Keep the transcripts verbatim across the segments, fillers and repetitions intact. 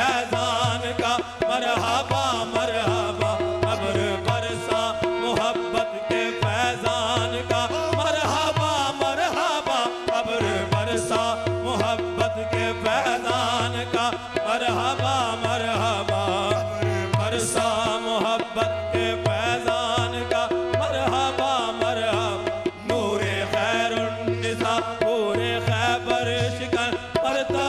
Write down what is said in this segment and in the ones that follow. fezan ka marhaba marhaba kabr parsa muhabbet ke fezan ka marhaba marhaba kabr parsa muhabbet ke fezan ka marhaba marhaba kabr parsa muhabbet ke fezan ka marhaba marhaba nure khairun nisa pure khabar shikan parta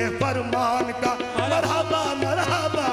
के फरमान का मरहबा मरहबा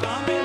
Marhaba.